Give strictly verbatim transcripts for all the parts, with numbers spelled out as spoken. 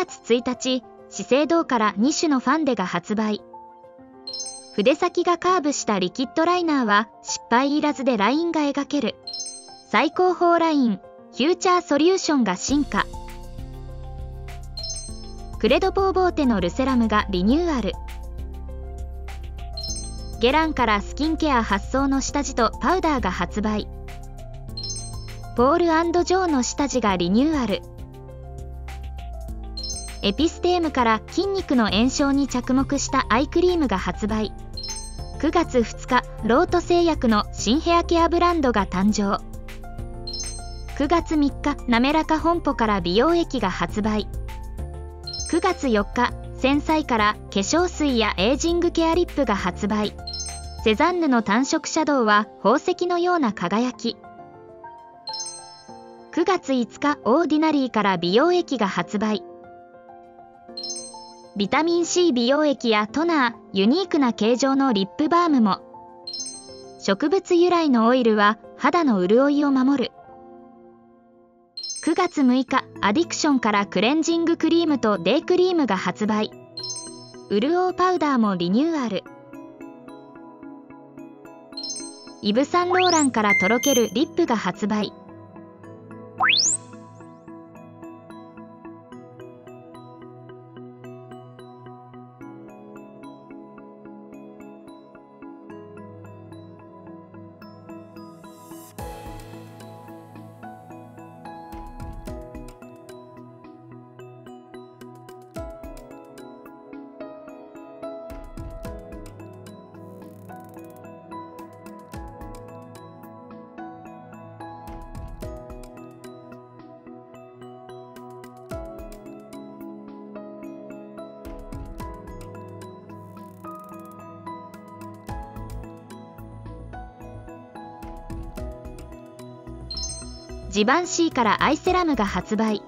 くがつついたち、資生堂からに種のファンデが発売。筆先がカーブしたリキッドライナーは失敗いらずでラインが描ける。最高峰ラインフューチャーソリューションが進化。クレドボーボーテのルセラムがリニューアル。ゲランからスキンケア発想の下地とパウダーが発売。ポール&ジョーの下地がリニューアル。エピステームから筋肉の炎症に着目したアイクリームが発売。くがつふつか、ロート製薬の新ヘアケアブランドが誕生。くがつみっか、なめらか本舗から美容液が発売。くがつよっか、繊細から化粧水やエイジングケアリップが発売。セザンヌの単色シャドウは宝石のような輝き。くがついつか、オーディナリーから美容液が発売。ビタミン C 美容液やトナー、ユニークな形状のリップバームも。植物由来のオイルは肌の潤いを守る。くがつむいか、アディクションからクレンジングクリームとデイクリームが発売。潤うパウダーもリニューアル。イヴ・サンローランからとろけるリップが発売。ジバンシーからアイセラムが発売。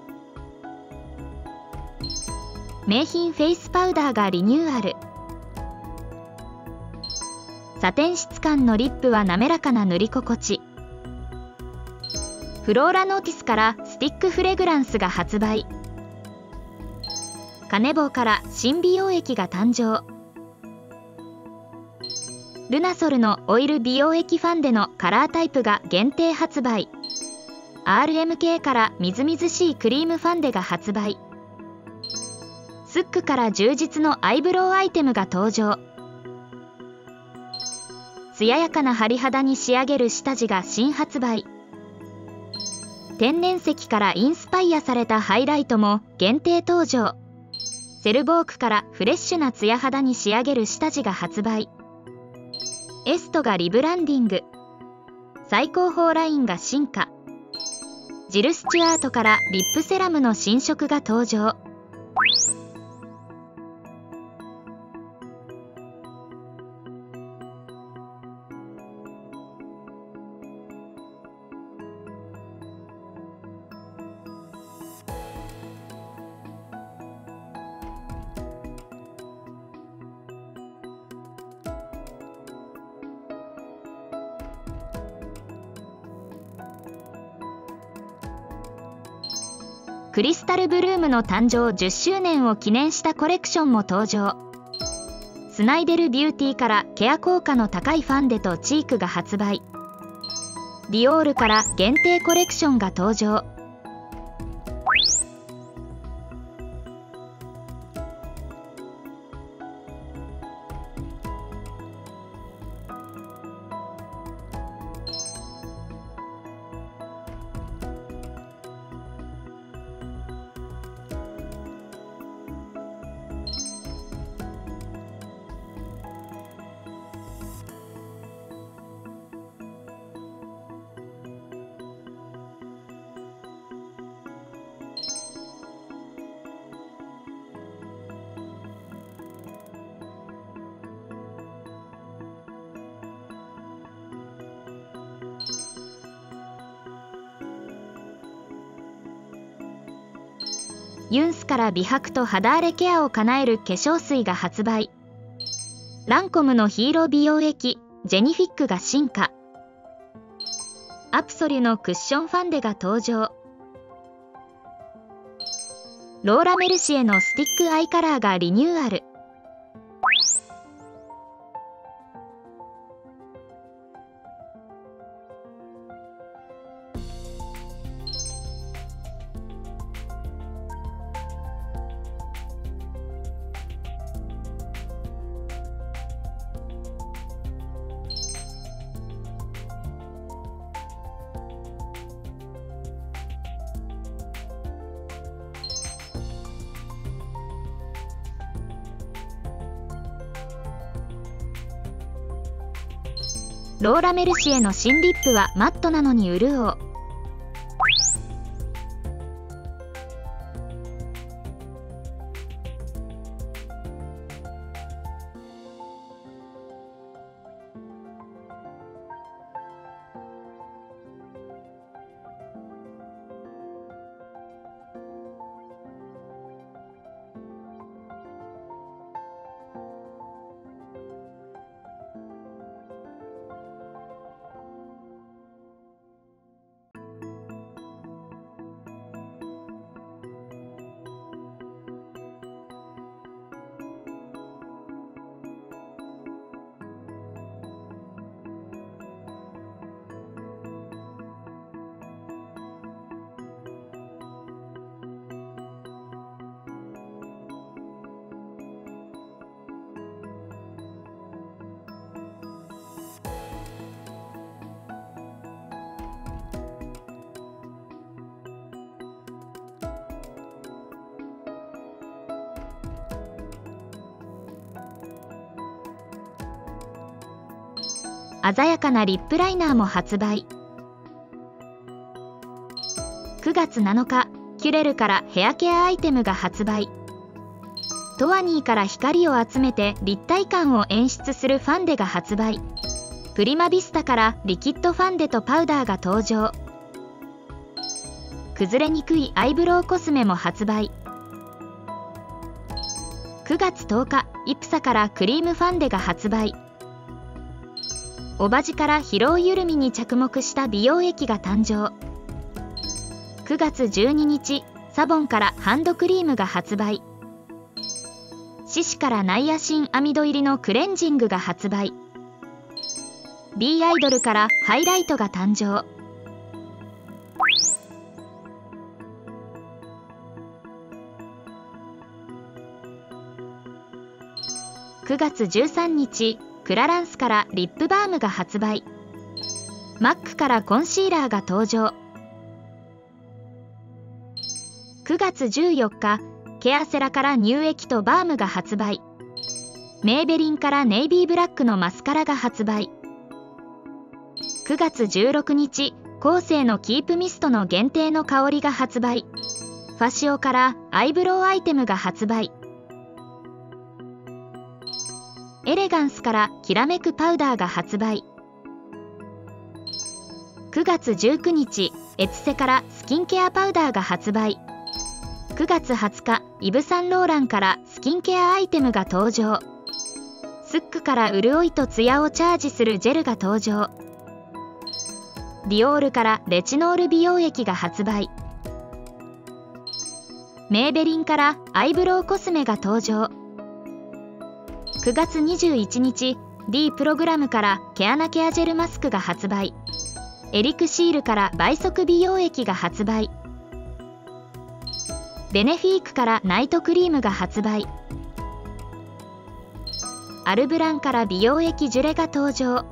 名品フェイスパウダーがリニューアル。サテン質感のリップは滑らかな塗り心地。フローラノーティスからスティックフレグランスが発売。カネボウから新美容液が誕生。ルナソルのオイル美容液ファンデのカラータイプが限定発売。アールエムケー からみずみずしいクリームファンデが発売。スックから充実のアイブロウアイテムが登場。艶やかなハリ肌に仕上げる下地が新発売。天然石からインスパイアされたハイライトも限定登場。セルボークからフレッシュなツヤ肌に仕上げる下地が発売。エストがリブランディング。最高峰ラインが進化。ジル・スチュアートからリップセラムの新色が登場。クリスタルブルームの誕生じゅっしゅうねんを記念したコレクションも登場。スナイデルビューティーからケア効果の高いファンデとチークが発売。ディオールから限定コレクションが登場。ユンスから美白と肌荒れケアを叶える化粧水が発売。ランコムのヒーロー美容液ジェニフィックが進化。アプソリュのクッションファンデが登場。ローラメルシエのスティックアイカラーがリニューアル。ローラメルシエの新リップはマットなのに潤う。鮮やかなリップライナーも発売。くがつなのか、キュレルからヘアケアアイテムが発売。トワニーから光を集めて立体感を演出するファンデが発売。プリマビスタからリキッドファンデとパウダーが登場。崩れにくいアイブロウコスメも発売。くがつとおか、イプサからクリームファンデが発売。おばじから疲労緩みに着目した美容液が誕生。くがつじゅうににち、サボンからハンドクリームが発売。シシからナイアシンアミド入りのクレンジングが発売。 B アイドルからハイライトが誕生。くがつじゅうさんにち、クラランスからリップバームが発売。マックからコンシーラーが登場。くがつじゅうよっか、ケアセラから乳液とバームが発売。メイベリンからネイビーブラックのマスカラが発売。くがつじゅうろくにち、コーセーのキープミストの限定の香りが発売。ファシオからアイブロウアイテムが発売。エレガンスからきらめくパウダーが発売。くがつじゅうくにち、エツセからスキンケアパウダーが発売。くがつはつか、イヴ・サンローランからスキンケアアイテムが登場。スックから潤いとツヤをチャージするジェルが登場。ディオールからレチノール美容液が発売。メーベリンからアイブロウコスメが登場。くがつにじゅういちにち、 D プログラムから毛穴ケアジェルマスクが発売。エリクシールから倍速美容液が発売。ベネフィークからナイトクリームが発売。アルブランから美容液ジュレが登場。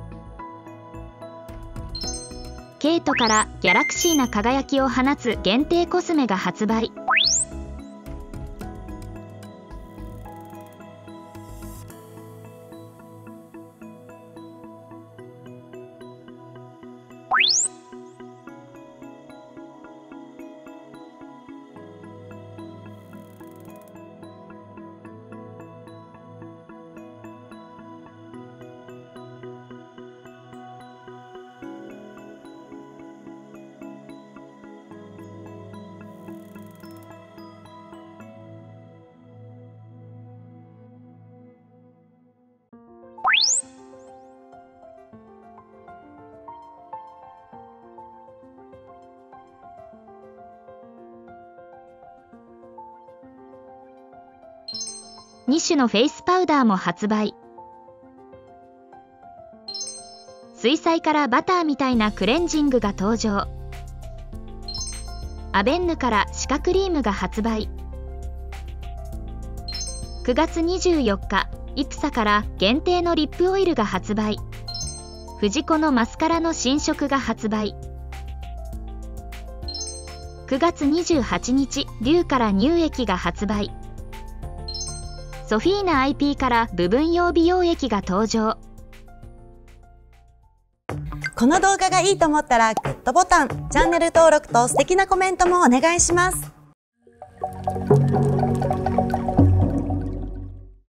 ケイトからギャラクシーな輝きを放つ限定コスメが発売。に種のフェイスパウダーも発売。水彩からバターみたいなクレンジングが登場。アベンヌから歯科クリームが発売。くがつにじゅうよっか、イプサから限定のリップオイルが発売。フジコのマスカラの新色が発売。くがつにじゅうはちにち、デューから乳液が発売。ソフィーナ アイピー から部分用美容液が登場。この動画がいいと思ったらグッドボタン、チャンネル登録と素敵なコメントもお願いします。